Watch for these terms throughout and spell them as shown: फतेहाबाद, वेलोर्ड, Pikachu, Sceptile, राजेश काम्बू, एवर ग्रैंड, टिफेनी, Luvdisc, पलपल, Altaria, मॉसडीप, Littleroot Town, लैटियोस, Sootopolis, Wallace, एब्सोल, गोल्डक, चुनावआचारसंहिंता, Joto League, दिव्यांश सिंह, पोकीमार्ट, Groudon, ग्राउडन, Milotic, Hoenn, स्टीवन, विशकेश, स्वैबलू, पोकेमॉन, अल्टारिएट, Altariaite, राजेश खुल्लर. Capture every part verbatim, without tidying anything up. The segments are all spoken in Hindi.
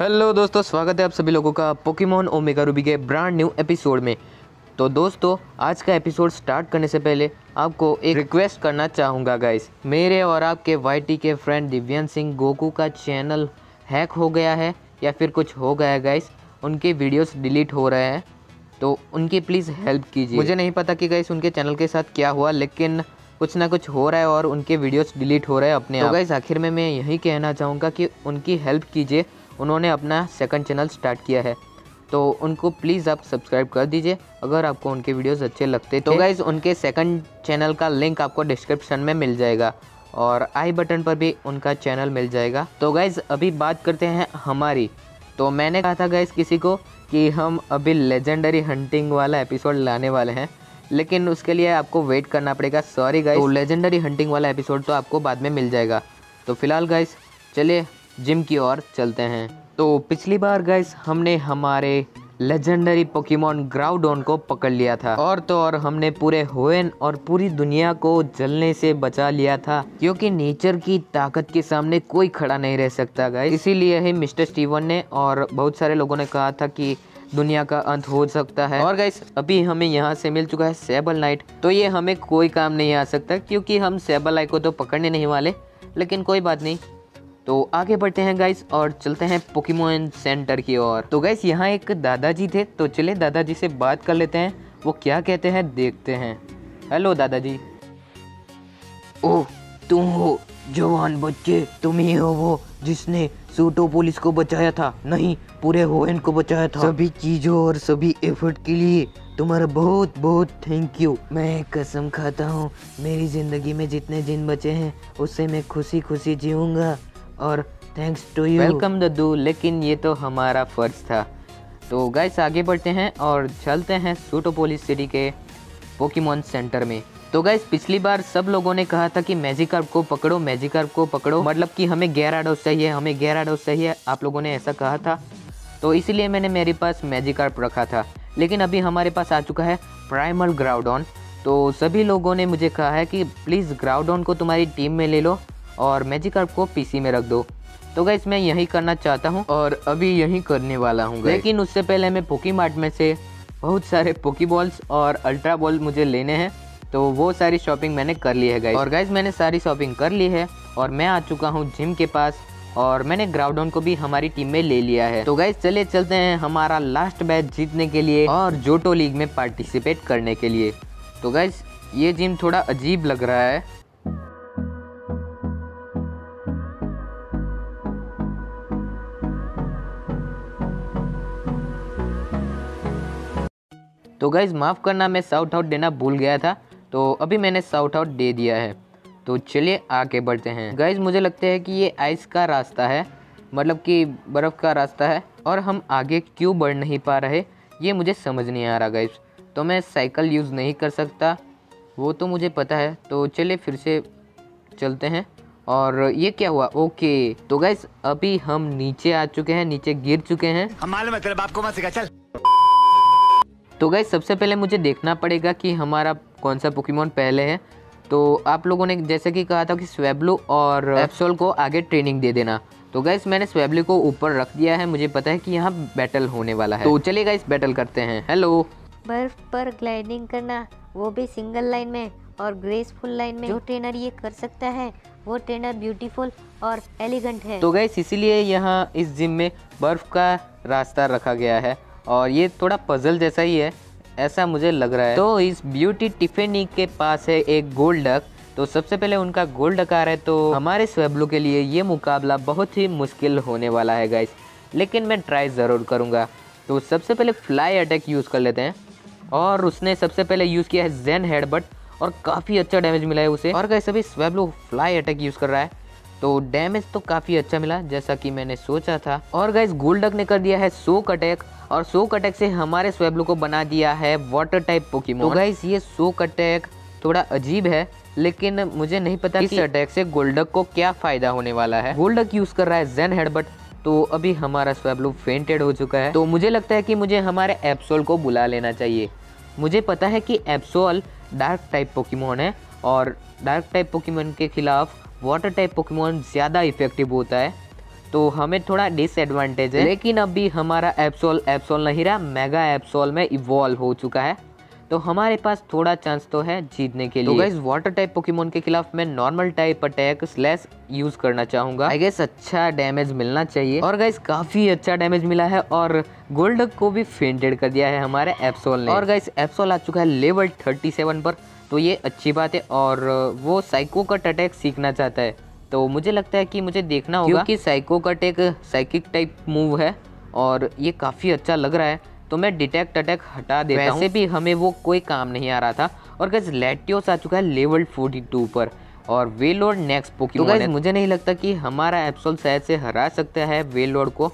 हेलो दोस्तों, स्वागत है आप सभी लोगों का पोकेमॉन ओमेगा रूबी के ब्रांड न्यू एपिसोड में। तो दोस्तों, आज का एपिसोड स्टार्ट करने से पहले आपको एक रिक्वेस्ट करना चाहूँगा गाइस। मेरे और आपके वाईटी के फ्रेंड दिव्यांश सिंह गोकू का चैनल हैक हो गया है या फिर कुछ हो गया है गाइस, उनके वीडियोस डिलीट हो रहे हैं, तो उनकी प्लीज़ हेल्प कीजिए। मुझे नहीं पता कि गाइस उनके चैनल के साथ क्या हुआ, लेकिन कुछ ना कुछ हो रहा है और उनके वीडियोस डिलीट हो रहे हैं अपने आप। तो गाइस आखिर में मैं यही कहना चाहूँगा कि उनकी हेल्प कीजिए, उन्होंने अपना सेकंड चैनल स्टार्ट किया है, तो उनको प्लीज़ आप सब्सक्राइब कर दीजिए अगर आपको उनके वीडियोस अच्छे लगते। तो गाइज़ उनके सेकंड चैनल का लिंक आपको डिस्क्रिप्शन में मिल जाएगा और आई बटन पर भी उनका चैनल मिल जाएगा। तो गाइज़ अभी बात करते हैं हमारी। तो मैंने कहा था गाइज़ किसी को कि हम अभी लेजेंडरी हंटिंग वाला एपिसोड लाने वाले हैं, लेकिन उसके लिए आपको वेट करना पड़ेगा। सॉरी गाइज़, तो लेजेंडरी हंटिंग वाला एपिसोड तो आपको बाद में मिल जाएगा। तो फिलहाल गाइज़ चलिए जिम की ओर चलते हैं। तो पिछली बार गाइस हमने हमारे लेजेंडरी पोकेमॉन ग्राउडोन को पकड़ लिया था, और तो और हमने पूरे होएन और पूरी दुनिया को जलने से बचा लिया था, क्योंकि नेचर की ताकत के सामने कोई खड़ा नहीं रह सकता गाइस। इसीलिए ही मिस्टर स्टीवन ने और बहुत सारे लोगों ने कहा था कि दुनिया का अंत हो सकता है। और गाइस अभी हमें यहाँ से मिल चुका है सैबल नाइट, तो ये हमें कोई काम नहीं आ सकता क्योंकि हम सैबल नाइट को तो पकड़ने नहीं वाले, लेकिन कोई बात नहीं। तो आगे बढ़ते हैं गाइस और चलते हैं पोकेमॉन सेंटर की ओर। तो गाइस यहाँ एक दादाजी थे, तो चले दादाजी से बात कर लेते हैं, वो क्या कहते हैं देखते हैं। हेलो दादाजी। ओ तुम हो जवान बच्चे, तुम ही हो वो जिसने सूटोपोलिस को बचाया था, नहीं पूरे होएन को बचाया था। सभी चीज़ों और सभी एफर्ट के लिए तुम्हारा बहुत बहुत थैंक यू। मैं कसम खाता हूँ मेरी ज़िंदगी में जितने दिन बचे हैं उससे मैं खुशी खुशी जीऊँगा, और थैंक्स टू यू। वेलकम दद्दू, लेकिन ये तो हमारा फर्ज था। तो गाइस आगे बढ़ते हैं और चलते हैं सूटोपोलिस सिटी के पोकेमॉन सेंटर में। तो गाइस पिछली बार सब लोगों ने कहा था कि मैजिकार्प को पकड़ो, मैजिकार्प को पकड़ो, मतलब कि हमें गैराडोस चाहिए, हमें गैराडोस चाहिए, आप लोगों ने ऐसा कहा था। तो इसीलिए मैंने मेरे पास मैजिकार्प रखा था, लेकिन अभी हमारे पास आ चुका है प्राइमल ग्राउडॉन। तो सभी लोगों ने मुझे कहा है कि प्लीज़ ग्राउडॉन को तुम्हारी टीम में ले लो और मैजिकार्प को पीसी में रख दो। तो गाइस मैं यही करना चाहता हूँ और अभी यही करने वाला हूँ, लेकिन उससे पहले मैं पोकीमार्ट में से बहुत सारे पोकी बॉल्स और अल्ट्रा बॉल मुझे लेने हैं, तो वो सारी शॉपिंग मैंने कर ली है गाइस। और गाइस मैंने सारी शॉपिंग कर ली है और मैं आ चुका हूँ जिम के पास, और मैंने ग्राउडॉन को भी हमारी टीम में ले लिया है। तो गाइस चले चलते हैं हमारा लास्ट मैच जीतने के लिए और जोटो लीग में पार्टिसिपेट करने के लिए। तो गाइस ये जिम थोड़ा अजीब लग रहा है। तो गाइज़ माफ़ करना, मैं साउट आउट देना भूल गया था, तो अभी मैंने साउट आउट दे दिया है। तो चलिए आगे बढ़ते हैं। गाइज़ मुझे लगता है कि ये आइस का रास्ता है, मतलब कि बर्फ़ का रास्ता है, और हम आगे क्यों बढ़ नहीं पा रहे ये मुझे समझ नहीं आ रहा गाइज़। तो मैं साइकिल यूज़ नहीं कर सकता, वो तो मुझे पता है। तो चलिए फिर से चलते हैं। और ये क्या हुआ? ओके, तो गाइज़ अभी हम नीचे आ चुके हैं, नीचे गिर चुके हैं। तो गाइस सबसे पहले मुझे देखना पड़ेगा कि हमारा कौन सा पोकेमॉन पहले है। तो आप लोगों ने जैसे कि कहा था कि स्वैबलू और एब्सोल को आगे ट्रेनिंग दे देना, तो गाइस मैंने स्वैबलू को ऊपर रख दिया है, मुझे पता है कि यहाँ बैटल होने वाला है। तो चलिए गाइस बैटल करते हैं। हेलो। बर्फ पर ग्लाइडिंग करना, वो भी सिंगल लाइन में और ग्रेसफुल लाइन में। जो ट्रेनर ये कर सकता है वो ट्रेनर ब्यूटीफुल और एलिगेंट है। तो गाइस इसीलिए यहाँ इस जिम में बर्फ का रास्ता रखा गया है, और ये थोड़ा पजल जैसा ही है, ऐसा मुझे लग रहा है। तो इस ब्यूटी टिफेनी के पास है एक गोल्डक, तो सबसे पहले उनका गोल्डक आ रहा है, तो हमारे स्वैबलू के लिए ये मुकाबला बहुत ही मुश्किल होने वाला है गाइस, लेकिन मैं ट्राई ज़रूर करूँगा। तो सबसे पहले फ्लाई अटैक यूज़ कर लेते हैं, और उसने सबसे पहले यूज़ किया है जेन हेडबट, और काफ़ी अच्छा डैमेज मिला है उसे। और गाइस अभी स्वैबलू फ्लाई अटैक यूज़ कर रहा है, तो डैमेज तो काफ़ी अच्छा मिला जैसा कि मैंने सोचा था। और गाइस गोल्डक ने कर दिया है सोक अटैक, और सोक अटैक से हमारे स्वैबलू को बना दिया है वाटर टाइप पोकेमॉन। तो गाइस ये सोक अटैक थोड़ा अजीब है, लेकिन मुझे नहीं पता इस अटैक से गोल्डक को क्या फ़ायदा होने वाला है। गोल्डक यूज़ कर रहा है जेन हेडबट, तो अभी हमारा स्वैबलू फेंटेड हो चुका है। तो मुझे लगता है कि मुझे हमारे एब्सोल को बुला लेना चाहिए। मुझे पता है कि एब्सोल डार्क टाइप पोकेमॉन है, और डार्क टाइप पोकेमॉन के खिलाफ वाटर टाइप पोकेमॉन ज़्यादा इफेक्टिव होता है, तो हमें थोड़ा डिसएडवांटेज है। लेकिन अभी हमारा एब्सोल एब्सोल नहीं रहा, मेगा एब्सोल में इवॉल्व हो चुका है, तो हमारे पास थोड़ा चांस तो है जीतने के लिए। तो गाइस वाटर टाइप पोकेमोन के खिलाफ मैं normal type attack slash use करना चाहूंगा। आई गेस अच्छा डैमेज मिलना चाहिए, और गाइस काफी अच्छा डैमेज मिला है, और गोल्डक को भी फेंटेड कर दिया है हमारे एब्सोल ने। और गाइस एब्सोल आ चुका है लेवल सैंतीस पर, तो ये अच्छी बात है, और वो साइको कट अटैक सीखना चाहता है, तो मुझे लगता है कि मुझे देखना होगा कि साइको कट एक साइकिक टाइप मूव है, और ये काफ़ी अच्छा लग रहा है, तो मैं डिटेक्ट अटैक हटा देता हूँ। वैसे भी हमें वो कोई काम नहीं आ रहा था। और गाइस लैटियोस आ चुका है लेवल बयालीस पर, और वेलोर्ड नेक्स्ट पोकेमोन है। मुझे नहीं लगता कि हमारा एब्सोल शायद से हरा सकता है वेलोर्ड को,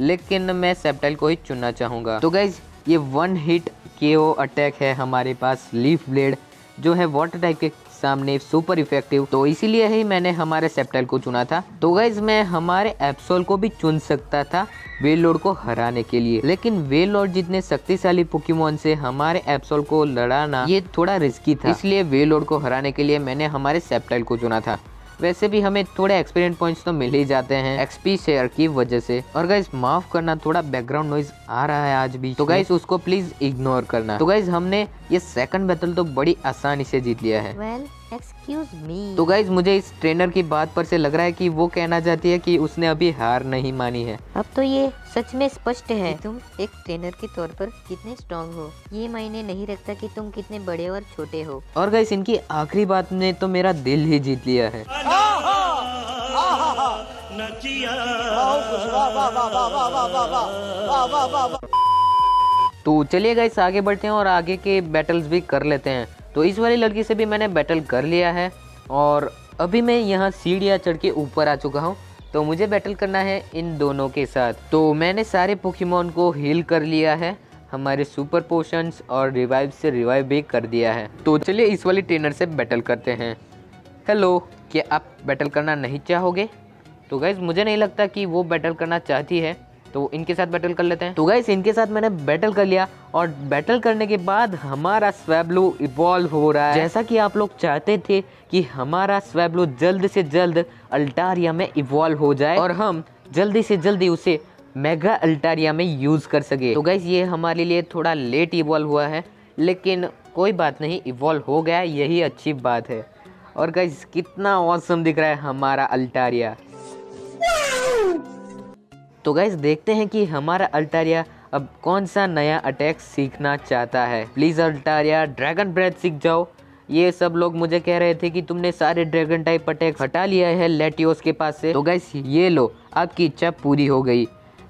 लेकिन मैं सेप्टाइल को ही चुनना चाहूँगा। तो गाइस ये वन हिट केओ अटैक है हमारे पास, लीफ ब्लेड जो है वाटर टाइप के सामने सुपर इफेक्टिव, तो इसीलिए ही मैंने हमारे सेप्टाइल को चुना था। तो गाइज मैं हमारे एब्सोल को भी चुन सकता था वेलोर्ड को हराने के लिए, लेकिन वेलोर्ड जितने शक्तिशाली पोकेमोन से हमारे एब्सोल को लड़ाना ये थोड़ा रिस्की था, इसलिए वेलोर्ड को हराने के लिए मैंने हमारे सेप्टाइल को चुना था। वैसे भी हमें थोड़े एक्सपीरियंस पॉइंट्स तो मिल ही जाते हैं एक्सपी शेयर की वजह से। और गाइज माफ करना, थोड़ा बैकग्राउंड नॉइज आ रहा है आज भी, तो गाइज उसको प्लीज इग्नोर करना। तो गाइज हमने ये सेकंड बैटल तो बड़ी आसानी से जीत लिया है। well, excuse me. तो गाइज मुझे इस ट्रेनर की बात पर से लग रहा है कि वो कहना चाहती है कि उसने अभी हार नहीं मानी है। अब तो ये सच में स्पष्ट है तुम एक ट्रेनर के तौर पर कितने स्ट्रॉन्ग हो, ये मायने नहीं रखता कि तुम कितने बड़े और छोटे हो। और गाइस इनकी आखिरी बात ने तो मेरा दिल ही जीत लिया है। तो चलिए गाइस आगे बढ़ते हैं और आगे के बैटल्स भी कर लेते हैं। तो इस वाली लड़की से भी मैंने बैटल कर लिया है, और अभी मैं यहाँ सीढ़ियाँ चढ़ के ऊपर आ चुका हूँ, तो मुझे बैटल करना है इन दोनों के साथ। तो मैंने सारे पोकेमोन को हील कर लिया है हमारे सुपर पोशंस, और रिवाइव से रिवाइव भी कर दिया है। तो चलिए इस वाली ट्रेनर से बैटल करते हैं। हेलो, क्या आप बैटल करना नहीं चाहोगे? तो गाइज मुझे नहीं लगता कि वो बैटल करना चाहती है, तो इनके साथ बैटल कर लेते हैं। तो गाइज इनके साथ मैंने बैटल कर लिया, और बैटल करने के बाद हमारा स्वैबलू इवॉल्व हो रहा है। जैसा कि आप लोग चाहते थे कि हमारा स्वैबलू जल्द से जल्द अल्टारिया में इवॉल्व हो जाए, और हम जल्दी से जल्दी उसे मेगा अल्टारिया में यूज़ कर सके। तो गाइज ये हमारे लिए थोड़ा लेट इवॉल्व हुआ है, लेकिन कोई बात नहीं, इवॉल्व हो गया, यही अच्छी बात है। और गाइज कितना ऑसम दिख रहा है हमारा अल्टारिया। तो गाइज देखते हैं कि हमारा अल्टारिया अब कौन सा नया अटैक सीखना चाहता है। प्लीज़ अल्टारिया ड्रैगन ब्रेथ सीख जाओ। ये सब लोग मुझे कह रहे थे कि तुमने सारे ड्रैगन टाइप अटैक हटा लिया है लैटियोस के पास से। तो गाइज ये लो, आपकी इच्छा पूरी हो गई।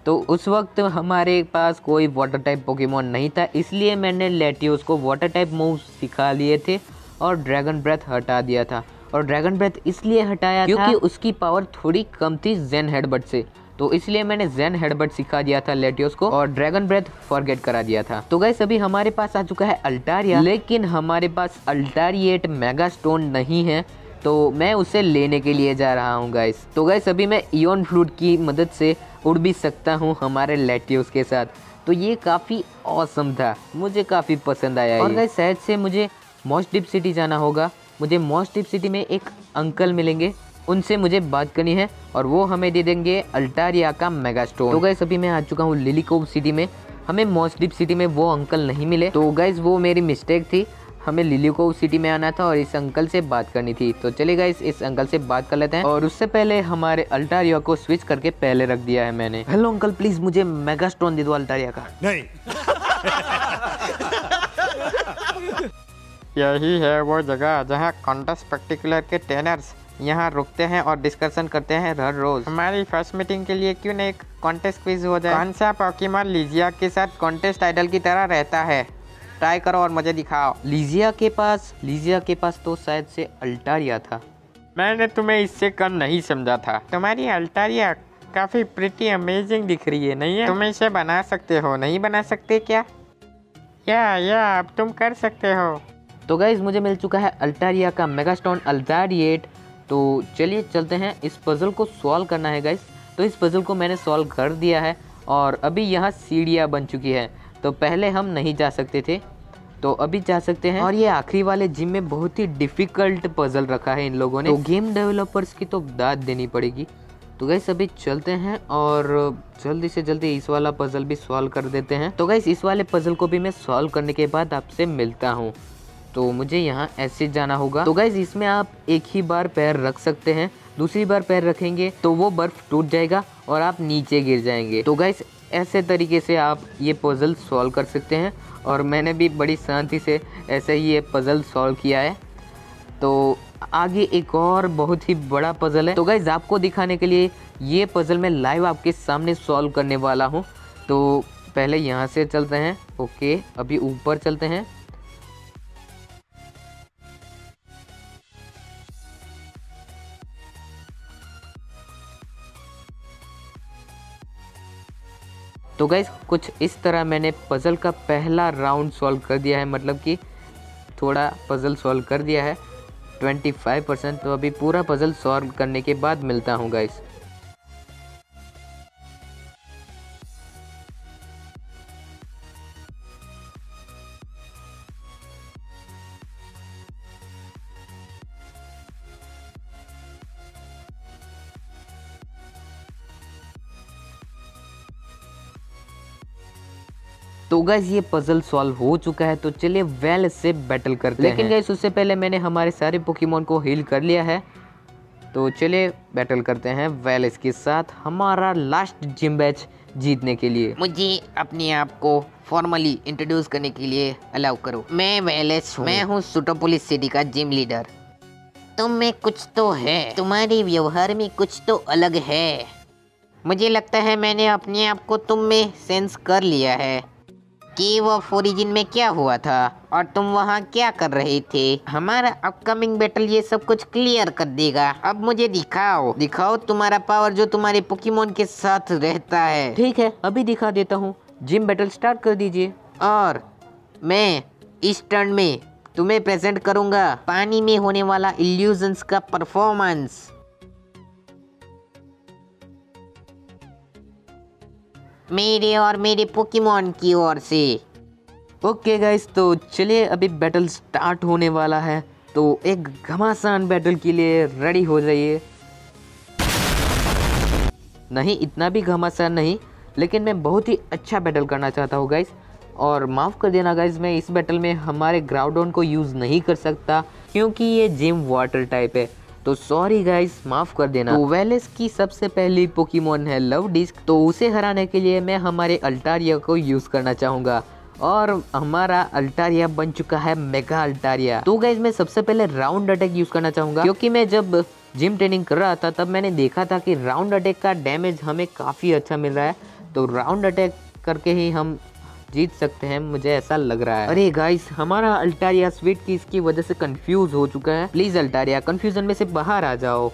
तो उस वक्त हमारे पास कोई वाटर टाइप पोकेमोन नहीं था, इसलिए मैंने लैटियोस को वाटर टाइप मूव सिखा लिए थे और ड्रैगन ब्रेथ हटा दिया था। और ड्रैगन ब्रेथ इसलिए हटाया क्योंकि उसकी पावर थोड़ी कम थी जेन हेडबट से, तो इसलिए मैंने जेन हेडबट सिखा दिया था लैटियोस को और ड्रैगन ब्रेथ फॉरगेट करा दिया था। तो गाइस अभी हमारे पास आ चुका है अल्टारिया, लेकिन हमारे पास अल्टारिएट मेगा स्टोन नहीं है, तो मैं उसे लेने के लिए जा रहा हूँ गाइस। तो गाइस अभी मैं इयोन फ्लूट की मदद से उड़ भी सकता हूँ हमारे लैटियोस के साथ, तो ये काफ़ी ऑसम था, मुझे काफ़ी पसंद आया। और गाइस शायद से मुझे मॉसडीप सिटी जाना होगा, मुझे मॉसडीप सिटी में एक अंकल मिलेंगे, उनसे मुझे बात करनी है और वो हमें दे देंगे अल्टारिया का मेगा स्टोन। तो गाइस अभी मैं आ चुका हूँ लिलीकोप सिटी में। हमें मॉसडीप सिटी में वो अंकल नहीं मिले, तो गाइस वो मेरी मिस्टेक थी, हमें लिलीकोप सिटी में आना था और इस अंकल से बात करनी थी। तो चलिए गाइस इस अंकल से बात कर लेते हैं, और उससे पहले हमारे अल्टारिया को स्विच करके पहले रख दिया है मैंने। हेलो अंकल, प्लीज मुझे मेगा स्टोन दे दो अल्टारिया का। नहीं यही है वो जगह जहाँ कॉन्टेस्ट पर्टिकुलर के ट्रेनर्स यहाँ रुकते हैं और डिस्कशन करते हैं हर रोज। हमारी फर्स्ट मीटिंग के लिए क्यों नहीं एक कॉन्टेस्ट क्विज हो जाए? कौन सा पोकेमॉन लीजिया के साथ कॉन्टेस्ट आइडल की तरह रहता है? ट्राई करो और मुझे दिखाओ। लीजिया के पास लीजिया के पास तो शायद से अल्टारिया था। मैंने तुम्हें इससे कम नहीं समझा था। तुम्हारी अल्टारिया काफी प्रिटी अमेजिंग दिख रही है, नहीं है? तुम इसे बना सकते हो, नहीं बना सकते क्या? या या अब तुम कर सकते हो। तो गाइज मुझे मिल चुका है अल्टारिया का मेगा स्टोन अल्टारिएट। तो चलिए चलते हैं, इस पज़ल को सॉल्व करना है गाइस। तो इस पज़ल को मैंने सॉल्व कर दिया है, और अभी यहाँ सीढ़ियाँ बन चुकी है, तो पहले हम नहीं जा सकते थे, तो अभी जा सकते हैं। और ये आखिरी वाले जिम में बहुत ही डिफ़िकल्ट पज़ल रखा है इन लोगों ने, तो गेम डेवलपर्स की तो दाद देनी पड़ेगी। तो गाइस अभी चलते हैं और जल्दी से जल्दी इस वाला पजल भी सॉल्व कर देते हैं। तो गाइस इस वाले पजल को भी मैं सॉल्व करने के बाद आपसे मिलता हूँ। तो मुझे यहाँ ऐसे जाना होगा। तो गाइस इसमें आप एक ही बार पैर रख सकते हैं, दूसरी बार पैर रखेंगे तो वो बर्फ टूट जाएगा और आप नीचे गिर जाएंगे। तो गाइस ऐसे तरीके से आप ये पजल सॉल्व कर सकते हैं और मैंने भी बड़ी शांति से ऐसे ही ये पजल सॉल्व किया है। तो आगे एक और बहुत ही बड़ा पजल है। तो गाइस आपको दिखाने के लिए ये पजल मैं लाइव आपके सामने सॉल्व करने वाला हूँ। तो पहले यहाँ से चलते हैं। ओके अभी ऊपर चलते हैं। तो गाइस कुछ इस तरह मैंने पजल का पहला राउंड सॉल्व कर दिया है, मतलब कि थोड़ा पजल सॉल्व कर दिया है पच्चीस परसेंट। तो अभी पूरा पजल सॉल्व करने के बाद मिलता हूँ गाइस। तो गाइस ये पजल सॉल्व हो चुका है, तो चलिए वैलेस से बैटल करते हैं। लेकिन गाइस उससे पहले मैंने हमारे सारे पोकेमॉन को हील कर लिया है, तो चलिए बैटल करते हैं वैलेस के साथ हमारा लास्ट जिम बैच जीतने के लिए। मुझे अपने आप को फॉर्मली इंट्रोड्यूस करने के लिए अलाउ करो। मैं वैलेस, मैं हूँ सूटोपोलिस सिटी का जिम लीडर। तुम में कुछ तो है, तुम्हारे व्यवहार में कुछ तो अलग है। मुझे लगता है मैंने अपने आप को तुम में सेंस कर लिया है कि वो ओरिजिन में क्या हुआ था और तुम वहाँ क्या कर रहे थे। हमारा अपकमिंग बैटल ये सब कुछ क्लियर कर देगा। अब मुझे दिखाओ, दिखाओ तुम्हारा पावर जो तुम्हारे पोकेमॉन के साथ रहता है। ठीक है अभी दिखा देता हूँ। जिम बैटल स्टार्ट कर दीजिए। और मैं इस टर्न में तुम्हें प्रेजेंट करूँगा पानी में होने वाला इल्यूजन्स का परफॉर्मेंस। मेरे और मेरे पोकेमॉन की ओर से। ओके गाइस तो चलिए अभी बैटल स्टार्ट होने वाला है, तो एक घमासान बैटल के लिए रेडी हो जाइए। नहीं इतना भी घमासान नहीं, लेकिन मैं बहुत ही अच्छा बैटल करना चाहता हूँ गाइस। और माफ़ कर देना गाइस, मैं इस बैटल में हमारे ग्राउडॉन को यूज़ नहीं कर सकता क्योंकि ये जिम वाटर टाइप है, तो सॉरी गाइस माफ़ कर देना। तो वेलेस की सबसे पहली पोकेमॉन है लवडिस्क, तो उसे हराने के लिए मैं हमारे अल्टारिया को यूज़ करना चाहूँगा और हमारा अल्टारिया बन चुका है मेगा अल्टारिया। तो गाइस मैं सबसे पहले राउंड अटैक यूज़ करना चाहूँगा क्योंकि मैं जब जिम ट्रेनिंग कर रहा था तब मैंने देखा था कि राउंड अटैक का डैमेज हमें काफ़ी अच्छा मिल रहा है, तो राउंड अटैक करके ही हम जीत सकते हैं, मुझे ऐसा लग रहा है। अरे गाइस हमारा अल्टारिया स्वीट की इसकी वजह से कंफ्यूज हो चुका है। प्लीज अल्टारिया कंफ्यूजन में से बाहर आ जाओ।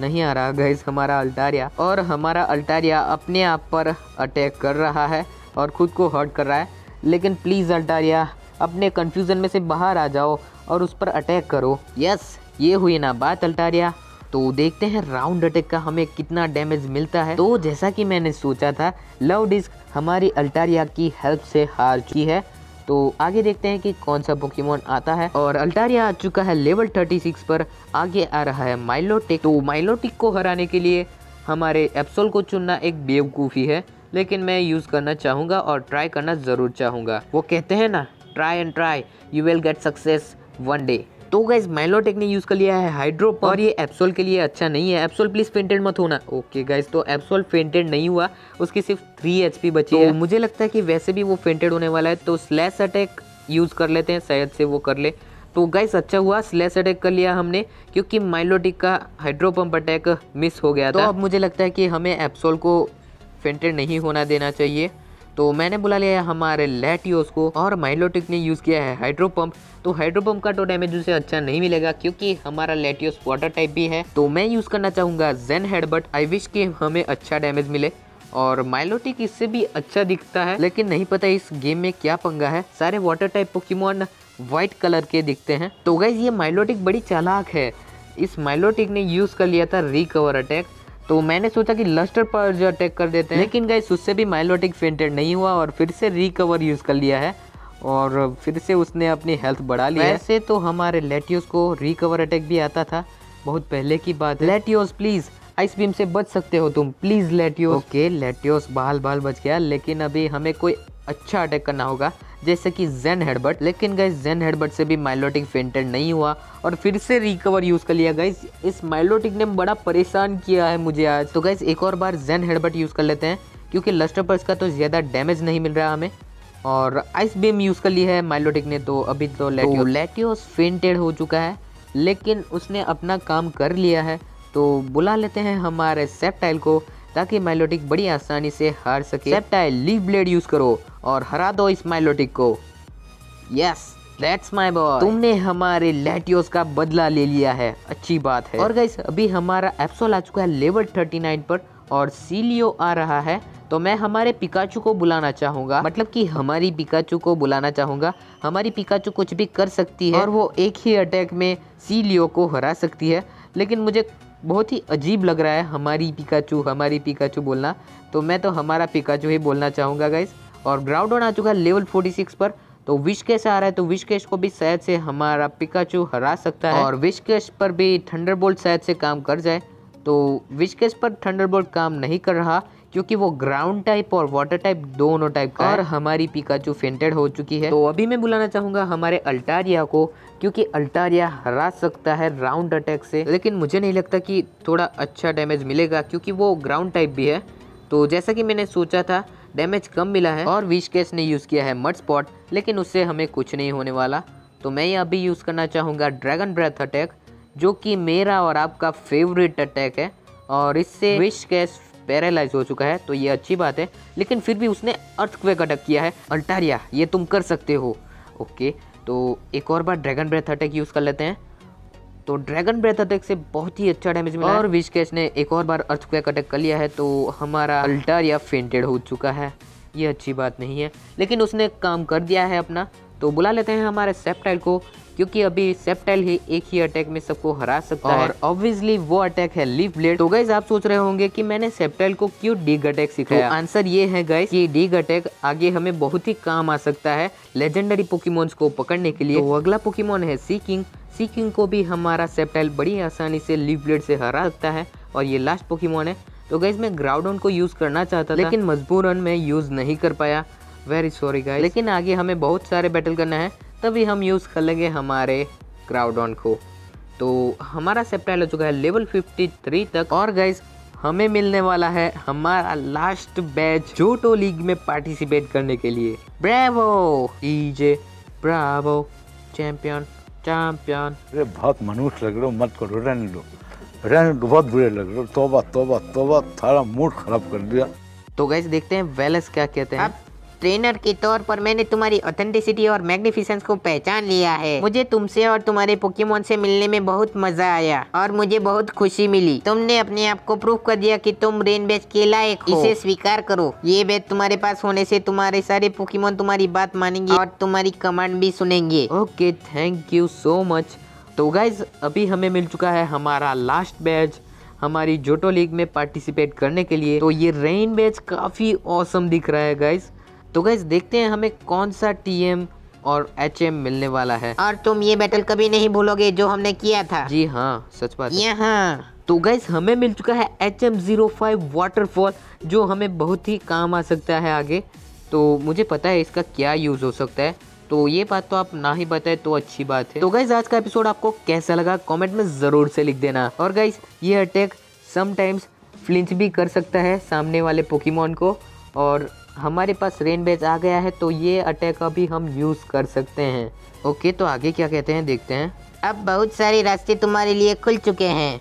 नहीं आ रहा गाइस हमारा अल्टारिया, और हमारा अल्टारिया अपने आप पर अटैक कर रहा है और खुद को हर्ट कर रहा है। लेकिन प्लीज अल्टारिया अपने कंफ्यूजन में से बाहर आ जाओ और उस पर अटैक करो। यस ये हुई ना बात अल्टारिया। तो देखते हैं राउंड अटैक का हमें कितना डैमेज मिलता है। तो जैसा कि मैंने सोचा था लवडिस्क हमारी अल्टारिया की हेल्प से हार चुकी है, तो आगे देखते हैं कि कौन सा पोकेमॉन आता है। और अल्टारिया आ चुका है लेवल छत्तीस पर। आगे आ रहा है माइलोटिक, तो माइलोटिक को हराने के लिए हमारे एप्सोल को चुनना एक बेवकूफ़ी है, लेकिन मैं यूज़ करना चाहूँगा और ट्राई करना ज़रूर चाहूँगा। वो कहते हैं ना try and try you will get success one day. तो गाइस माइलोटिक ने यूज़ कर लिया है हाइड्रो पर और ये एप्सोल के लिए अच्छा नहीं है। एप्सोल प्लीज़ फेंटेड मत होना। ओके गाइस तो एप्सोल फेंटेड नहीं हुआ, उसकी सिर्फ थ्री एचपी बची है। मुझे लगता है कि वैसे भी वो फेंटेड होने वाला है, तो स्लैश अटैक यूज़ कर लेते हैं, शायद से वो कर ले। तो गाइस अच्छा हुआ स्लैश अटैक कर लिया हमने क्योंकि माइलोटिक का हाइड्रो पंप अटैक मिस हो गया था। तो अब मुझे लगता है कि हमें एप्सोल को फेंटेड नहीं होना देना चाहिए। तो मैंने बुला लिया हमारे लैटियोस को और माइलोटिक ने यूज़ किया है हाइड्रो पंप, तो हाइड्रो पंप का तो डैमेज उसे अच्छा नहीं मिलेगा क्योंकि हमारा लैटियोस वाटर टाइप भी है। तो मैं यूज़ करना चाहूँगा जेन हेडबट। आई विश कि हमें अच्छा डैमेज मिले और माइलोटिक इससे भी अच्छा दिखता है, लेकिन नहीं पता इस गेम में क्या पंगा है, सारे water type पोकेमॉन white colour के दिखते हैं। तो गाइस ये माइलोटिक बड़ी चालाक है। इस माइलोटिक ने यूज़ कर लिया था रिकवर अटैक, तो मैंने सोचा कि लस्टर पर जो अटैक कर देते हैं, लेकिन गाइस उससे भी माइलोटिक फेंटेड नहीं हुआ और फिर से रिकवर यूज़ कर लिया है और फिर से उसने अपनी हेल्थ बढ़ा ली है। वैसे तो हमारे लैटियोस को रिकवर अटैक भी आता था, बहुत पहले की बात है। लैटियोस प्लीज़ आइस बीम से बच सकते हो तुम, प्लीज लैटियोस। ओके लैटियोस बहाल बहाल बच गया, लेकिन अभी हमें कोई अच्छा अटैक करना होगा जैसे कि जेन हेडबट। लेकिन गाइस जेन हेडबट से भी माइलोटिक फेंटेड नहीं हुआ और फिर से रिकवर यूज कर लिया। गाइस इस माइलोटिक ने बड़ा परेशान किया है मुझे आज। तो गाइस एक और बार जेन हेडबट यूज कर लेते हैं क्योंकि लस्टरपर्स का तो ज्यादा डैमेज नहीं मिल रहा हमें, और आइस बीम यूज कर लिया है माइलोटिक ने। तो अभी तो लैटियो लैटियोस फेंटेड हो चुका है, लेकिन उसने अपना काम कर लिया है। तो बुला लेते हैं हमारे सेप्टाइल को ताकि माइलोटिक बड़ी आसानी से हार सके। सेप्टाइल लीफ ब्लेड यूज करो और हरा दो इस माइलोटिक को। यस दैट्स माय बॉय, तुमने हमारे लैटियोस का बदला ले लिया है, अच्छी बात है। और गाइस अभी हमारा एप्सोल आ चुका है लेवल उनतालीस पर और सीलियो आ रहा है। तो मैं हमारे पिकाचू को बुलाना चाहूँगा, मतलब कि हमारी पिकाचू को बुलाना चाहूँगा। हमारी पिकाचू कुछ भी कर सकती है और वो एक ही अटैक में सीलियो को हरा सकती है, लेकिन मुझे बहुत ही अजीब लग रहा है हमारी पिकाचू हमारी पिकाचू बोलना। तो मैं तो हमारा पिकाचू ही बोलना चाहूँगा गाइस। और ग्राउडन आ चुका है लेवल फोर्टी सिक्स पर, तो विशकेश आ रहा है, तो विशकेश को भी शायद से हमारा पिकाचू हरा सकता है। और विशकेश पर भी थंडरबोल्ट शायद से काम कर जाए। तो विशकेश पर थंडरबोल्ट काम नहीं कर रहा क्योंकि वो ग्राउंड टाइप और वाटर टाइप दोनों टाइप का, और हमारी पिकाचू फेंटेड हो चुकी है। तो अभी मैं बुलाना चाहूँगा हमारे अल्टारिया को क्योंकि अल्टारिया हरा सकता है राउंड अटैक से, लेकिन मुझे नहीं लगता कि थोड़ा अच्छा डैमेज मिलेगा क्योंकि वो ग्राउंड टाइप भी है। तो जैसा कि मैंने सोचा था डैमेज कम मिला है। और विशकेश ने यूज़ किया है मड स्पॉट, लेकिन उससे हमें कुछ नहीं होने वाला। तो मैं यहाँ भी यूज़ करना चाहूँगा ड्रैगन ब्रेथ अटैक, जो कि मेरा और आपका फेवरेट अटैक है, और इससे विशकेश पैरालाइज हो चुका है। तो ये अच्छी बात है, लेकिन फिर भी उसने अर्थक्वेक अटैक किया है। अल्टारिया ये तुम कर सकते हो। ओके तो एक और बार ड्रैगन ब्रेथ अटैक यूज़ कर लेते हैं। तो ड्रैगन ब्रेथ अटैक से बहुत ही अच्छा डैमेज मिला और विशकेश ने एक और बार अर्थक्वेक अटैक कर लिया है। तो हमारा अल्टारिया फेंटेड हो चुका है, ये अच्छी बात नहीं है, लेकिन उसने काम कर दिया है अपना। तो बुला लेते हैं हमारे सेप्टाइल को क्योंकि अभी सेप्टाइल ही एक ही अटैक में सबको हरा सकता है, और ऑब्वियसली वो अटैक है लीफ ब्लेड। तो गाइज आप सोच रहे होंगे कि मैंने सेप्टाइल को क्यों डिग अटैक सिखाया। तो आंसर ये है गाइज कि डिग अटैक आगे हमें बहुत ही काम आ सकता है लेजेंडरी पोकेमॉन्स को पकड़ने के लिए। तो अगला पोकेमॉन है सीकिंग। सीकिंग को भी हमारा सेप्टाइल बड़ी आसानी से लीफ ब्लेड से हरा सकता है, और ये लास्ट पोकेमॉन है। तो गाइज मैं ग्राउडन को यूज करना चाहता था, लेकिन मजबूरन मैं यूज नहीं कर पाया, वेरी सॉरी गाइज। लेकिन आगे हमें बहुत सारे बैटल करना है तभी हम यूज़ कर लेंगे हमारे ग्राउडन को। तो हमारा सेप्टाइल हो चुका है लेवल तिरेपन तक, और गाइज हमें मिलने वाला है हमारा लास्ट बैच जोटो लीग में पार्टिसिपेट करने के लिए। Bravo DJ, bravo champion champion. अरे बहुत मनुष्य लग रहे हो, मत करो, रहने दो रहने दो, बहुत बुरे लग रहे हो। तोबा तोबा तोबा, सारा मूड खराब कर दिया। तो गाइज देखते हैं वैलेस क्या कहते हैं। ट्रेनर के तौर पर मैंने तुम्हारी ऑथेंटिसिटी और मैग्निफिसेंस को पहचान लिया है। मुझे तुमसे और तुम्हारे पोकेमॉन से मिलने में बहुत मजा आया और मुझे बहुत खुशी मिली। तुमने अपने आप को प्रूफ कर दिया कि तुम रेन बैज के लायक हो, इसे स्वीकार करो। ये बैज तुम्हारे पास होने से तुम्हारे सारे पोकेमॉन तुम्हारी बात मानेंगे और तुम्हारी कमांड भी सुनेंगे। Okay thank you so much. तो गाइज अभी हमें मिल चुका है हमारा लास्ट बैच हमारी जोटो लीग में पार्टिसिपेट करने के लिए। तो ये रेन बैज काफी ऑसम दिख रहा है गाइज। तो गाइज देखते हैं हमें कौन सा टीएम और एचएम मिलने वाला है। और तुम ये बैटल कभी नहीं भूलोगे जो हमने किया था। जी हाँ सच बात है। यहाँ तो गाइज हमें मिल चुका है H M zero five waterfall, जो हमें बहुत ही काम आ सकता है आगे। तो मुझे पता है इसका क्या यूज हो सकता है, तो ये बात तो आप ना ही बताए तो अच्छी बात है। तो गाइज आज का एपिसोड आपको कैसा लगा कॉमेंट में जरूर से लिख देना। और गाइज ये अटैक समटाइम्स फ्लिंच भी कर सकता है सामने वाले पोकेमॉन को, और हमारे पास रेन बैज आ गया है तो ये अटैक अभी हम यूज़ कर सकते हैं। ओके तो आगे क्या कहते हैं देखते हैं। अब बहुत सारे रास्ते तुम्हारे लिए खुल चुके हैं।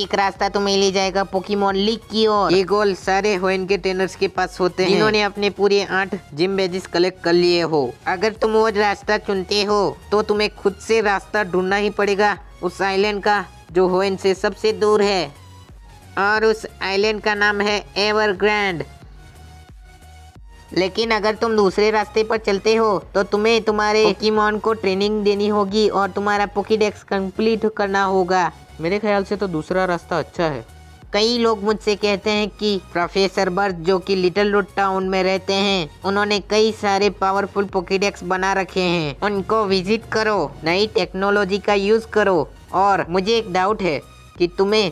एक रास्ता तुम्हें ले जाएगा पोकेमॉन लीग की ओर। ये गोल सारे होएन के ट्रेनर्स के पास होते हैं जिन्होंने अपने पूरे आठ जिम बैजेस कलेक्ट कर लिए हो। अगर तुम वो रास्ता चुनते हो तो तुम्हें खुद से रास्ता ढूंढना ही पड़ेगा उस आइलैंड का जो होएन से सबसे दूर है, और उस आइलैंड का नाम है एवर ग्रैंड। लेकिन अगर तुम दूसरे रास्ते पर चलते हो तो तुम्हें तुम्हारे पोकेमॉन को ट्रेनिंग देनी होगी और तुम्हारा पोकेडेक्स कंप्लीट करना होगा। मेरे ख्याल से तो दूसरा रास्ता अच्छा है। कई लोग मुझसे कहते हैं कि प्रोफेसर बर्च जो कि लिटलरूट टाउन में रहते हैं उन्होंने कई सारे पावरफुल पोकेडेक्स बना रखे हैं, उनको विजिट करो, नई टेक्नोलॉजी का यूज करो। और मुझे एक डाउट है कि तुम्हें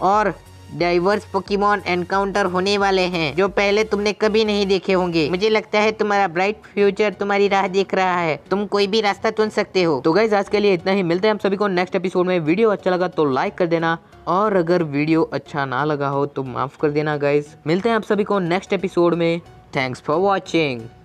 और डाइवर्स पोकेमॉन एनकाउंटर होने वाले हैं जो पहले तुमने कभी नहीं देखे होंगे। मुझे लगता है तुम्हारा ब्राइट फ्यूचर तुम्हारी राह देख रहा है, तुम कोई भी रास्ता चुन सकते हो। तो गाइस आज के लिए इतना ही, मिलते हैं हम सभी को नेक्स्ट एपिसोड में। वीडियो अच्छा लगा तो लाइक कर देना और अगर वीडियो अच्छा ना लगा हो तो माफ कर देना गाइज। मिलते हैं आप सभी को नेक्स्ट एपिसोड में। Thanks for watching.